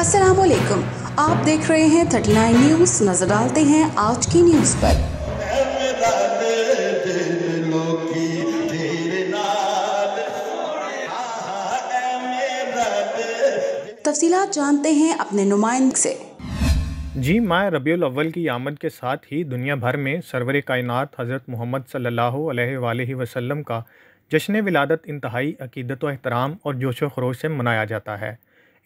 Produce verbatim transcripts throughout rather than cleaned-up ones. अस्सलामुअलैकुम, आप देख रहे हैं थर्टी नाइन न्यूज। नजर डालते हैं आज की न्यूज पर। तफसीलात जानते हैं अपने नुमाइंद से। जी माह रबीउल अव्वल की आमद के साथ ही दुनिया भर में सरवर कायनात हज़रत मोहम्मद सल्लल्लाहु अलैहि वसल्लम का जश्न विलादत इंतहाई अकीदत व एहतराम और जोश व खरोश से मनाया जाता है।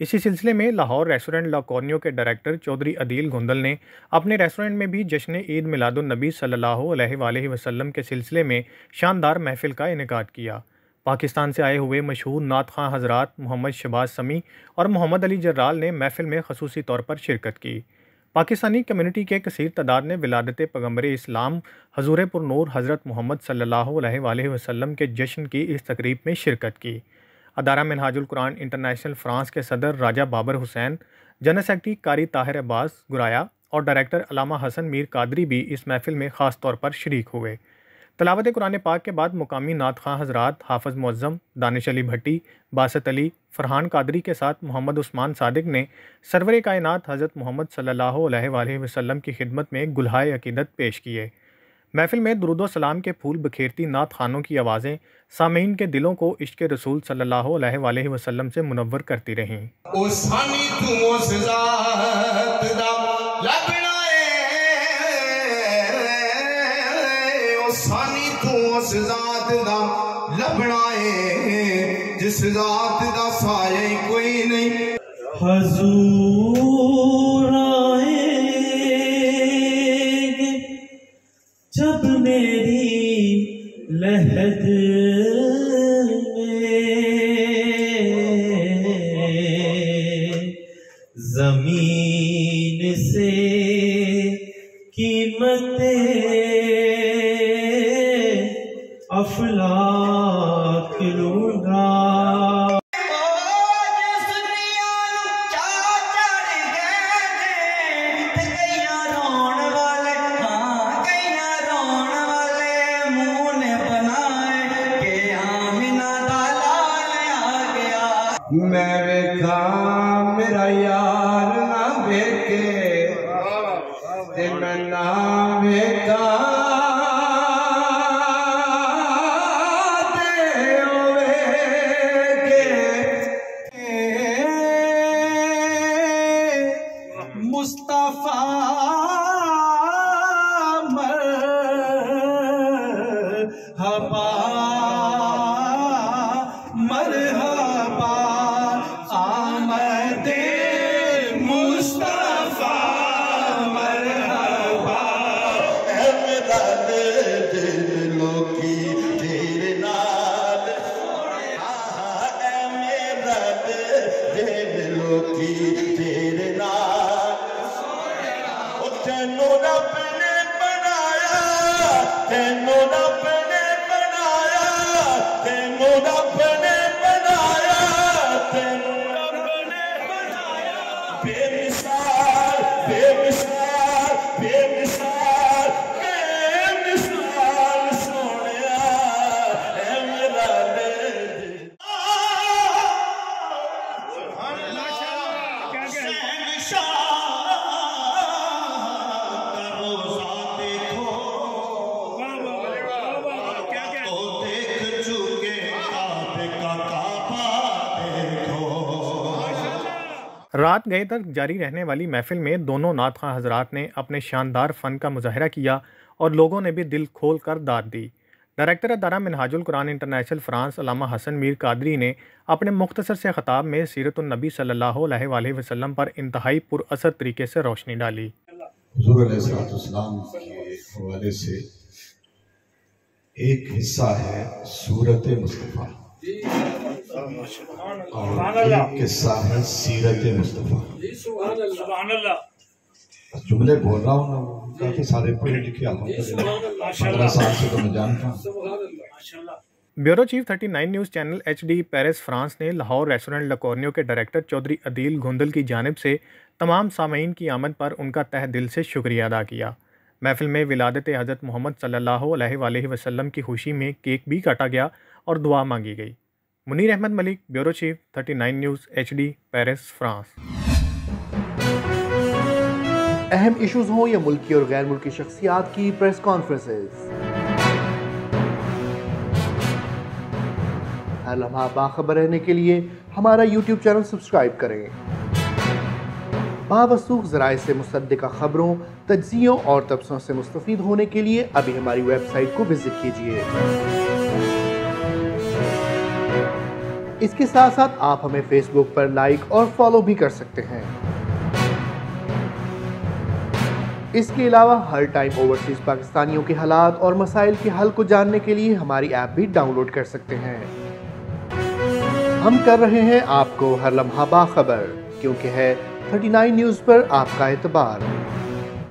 इसी सिलसिले में लाहौर रेस्टोरेंट लकोर्नियो के डायरेक्टर चौधरी अदील गोंडल ने अपने रेस्टोरेंट में भी जश्न ईद मिलादुन्नबी सल्लल्लाहु अलैहि वसल्लम के सिलसिले में शानदार महफिल का इनेकाद किया। पाकिस्तान से आए हुए मशहूर नात खां हज़रा मोहम्मद शहबाज़ समी और मोहम्मद अली जराल ने महफिल में खसूसी तौर पर शिरकत की। पाकिस्तानी कम्युनिटी के कसीर तादाद ने विलादत पैगम्बर इस्लाम हजूर पुरनूर हज़रत मोहम्मद सल्लल्लाहु अलैहि वसल्लम के जश्न की इस तकरीब में शिरकत की। अदारा मिन्हाजुल कुरान इंटरनेशनल फ्रांस के सदर राजा बाबर हुसैन, जनरल सेक्रेटरी कारी ताहिर अब्बास गुराया और डायरेक्टर अलामा हसन मीर कादरी भी इस महफिल में ख़ास तौर पर शरीक हुए। तलावत कुरान पाक के बाद मुकामी नात खां हज़रात हाफ़िज़ मोअज़्ज़म दानिश अली भट्टी, बासत अली फरहान कादरी के साथ मोहम्मद उस्मान सादिक ने सरवर कायनात हज़रत मोहम्मद सल्लल्लाहु अलैहि वसल्लम की खिदमत में गुलहाए अकीदत पेश किए। महफिल में दुरूद सलाम के फूल बखेरती नात खानों की आवाज़ें सामीन के दिलों को इश्क रसूल सल्लल्लाहु अलैहि वसल्लम से मुनव्वर करती रहीं। सानी तू उस जात दा लभना है जिस जात दा साया कोई नहीं। हुजूर आएंगे जब मेरी लहद में जमीन से कीमतें अफलाक लूंगा। मेरे का मेरा यार ना देखे ते मैं ना बेका मुस्तफा मरहबा मरहबा आमदे मुस्तफा मरहबा। रात गए तक जारी रहने वाली महफिल में दोनों नात खां हज़रात ने अपने शानदार फ़न का मुजाहरा किया और लोगों ने भी दिल खोल कर दाद दी। Director Idara Minhajul Quran international France Allama Hasan Mir Qadri ने अपने मुख्तसर से ख़ताब में सीरतुन नबी सल्लल्लाहु अलैहि वसल्लम पर इंतहाई पुरअसर तरीके से रोशनी डाली। हुज़ूर अलैहिस्सलाम के हवाले से एक हिस्सा है सूरत मुस्तफ़ा और किस्सा है सीरत मुस्तफ़ा। जुमले बोल रहा हूँ ना, काफी सारे पढ़े लिखे पंद्रह साल से तो मैं जानता हूँ। Bureau chief thirty nine news channel H D Paris France ने लाहौर रेस्टोरेंट लकोर्नियो के डायरेक्टर चौधरी अदील गोंडल की जानिब से तमाम सामीईन की आमद पर उनका तहे दिल से शुक्रिया अदा किया। महफिल में विलादत हज़रत मोहम्मद सल्लल्लाहु अलैहि वसल्लम की खुशी में केक भी काटा गया और दुआ मांगी गई। Munir Ahmed Malik, bureau chief thirty nine news H D Paris France. अहम इश्यूज हों या मुल्की और गैर मुल्की शख्सियात की प्रेस कॉन्फ्रेंसेस, हर लम्हा बाखबर रहने के लिए हमारा यूट्यूब चैनल सब्सक्राइब करें। बावसूख ज़राए से मुसद्दिक़ा खबरों, तज्ज़ियों और तबसरों से मुस्तफ़ीद होने के लिए अभी हमारी वेबसाइट को विजिट कीजिए। इसके साथ साथ आप हमें फेसबुक पर लाइक और फॉलो भी कर सकते हैं। इसके अलावा हर टाइम ओवरसीज पाकिस्तानियों के हालात और मसाइल के हल को जानने के लिए हमारी ऐप भी डाउनलोड कर सकते हैं। हम कर रहे हैं आपको हर लम्हा बाखबर, क्योंकि है थर्टी नाइन न्यूज पर आपका एतबार।